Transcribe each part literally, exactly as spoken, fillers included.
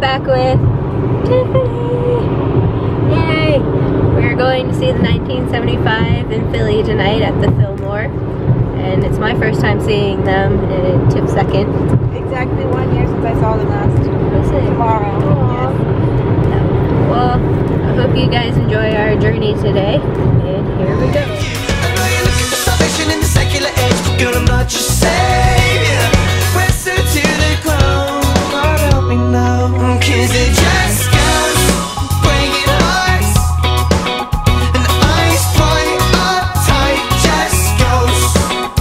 back with Tiffany. Yay! We're going to see The nineteen seventy-five in Philly tonight at the Fillmore, and it's my first time seeing them, and Tip's second. Exactly one year since I saw them last. Was it? Tomorrow. Yes. Yeah. Well, I hope you guys enjoy our journey today, and here we go. I know you're looking for salvation in the secular age, girl, I'm not your savior. Pressure to the ground, God help me now, 'cause it just goes breaking hearts, and the ice point up tight just goes.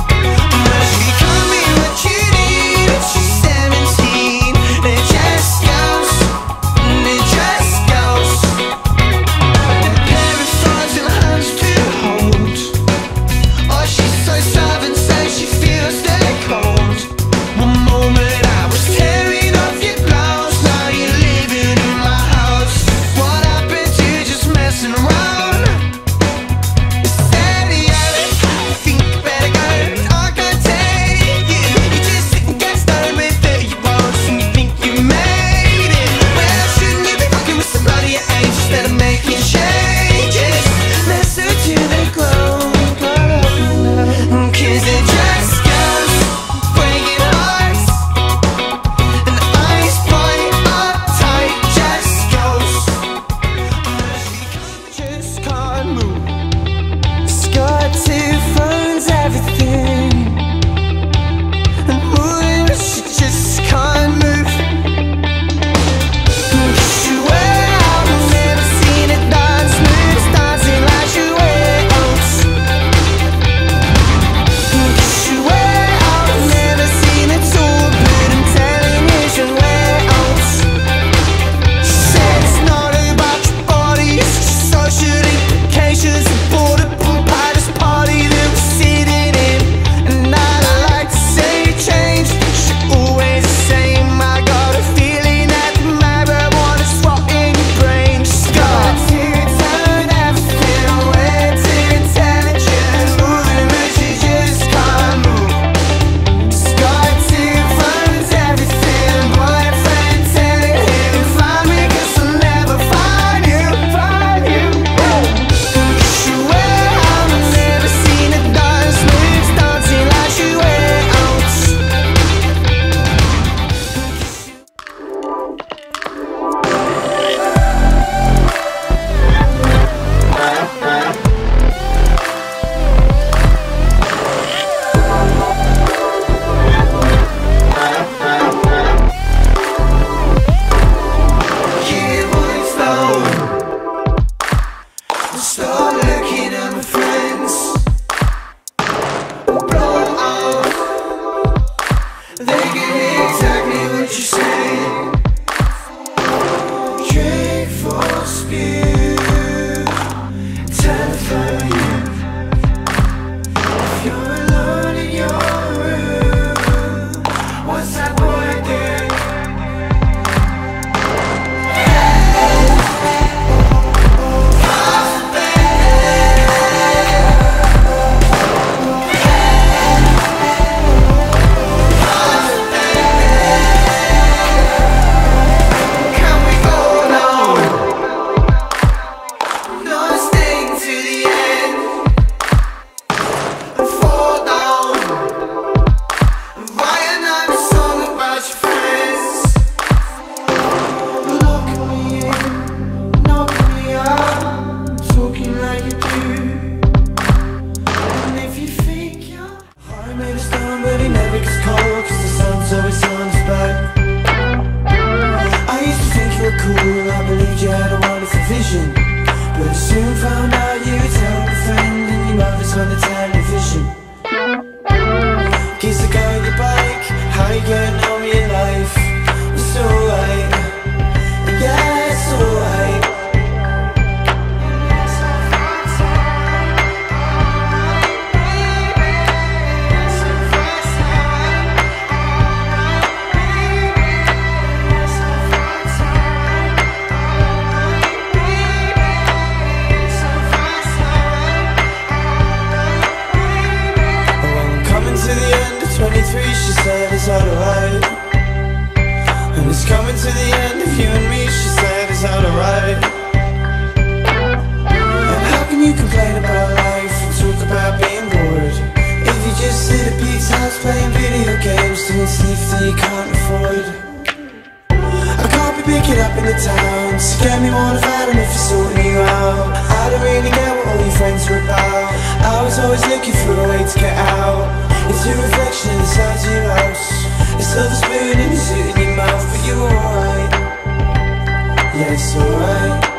Well, she got me what you need, and she's seventeen, and it just goes, and it just goes. And a pair of thorns in her hands to hold, oh, she's so sovereign, so she feels the cold. One moment I was tearing off your clothes, now you're living in my house. What happened to just messing around? It's steady, I think you better go, I can't take it. You just didn't get started with it, you won't, and you think you made it. Well, shouldn't you be fucking with somebody your age instead of making changes? Listen to the glow, cause it just goes breaking hearts, and the ice point up tight just goes. She just can't move. She's got two phones, everything, and moving, but she just can't move. She way out, I've never seen it dance, moves dancing like she way out. She way out, I've never seen it so good, I'm telling you, she way out. She said it's not about your body, it's just social implications. You bought a pool by this party that we're sitting in, and I'd like to say it changed. She always the same, I got a feeling that the marijuana's rotting your brain. She's got to turn everything away to intelligent, moving but she just can't move. Sky to phones, everything, boyfriend telling him, find me 'cause I'll never find you, find you. She way out, I've never seen a dance, moves dancing like she way out. Yeah, boy, slow. Stop looking at my friends. Blow off. They can hear exactly what you're saying. Drink for spew. Time for you. If you're alone in your room, what's that boy doing? Can we go now? No staying to the end. And fall down. And write another song about your friends. Look at me in, knock me out, talking like you do. And if you think you're heart made of stone, but it never gets cold, 'cause the sun's always on its back. I used to think you were cool, I believed you had a wonderful vision, but I soon found out you were a terrible friend, and you noticed on the television. Kiss the guy on your bike, how you getting on with your life? It's alright, yeah, it's alright. Baby, it's so fast, alright. the town. She got me more fun if you saw me around. I don't really get what all your friends were about. I was always looking for a way to get out. It's your reflection inside your house. It's still the spoon in your suit in your mouth. But you're alright. Yeah, it's alright.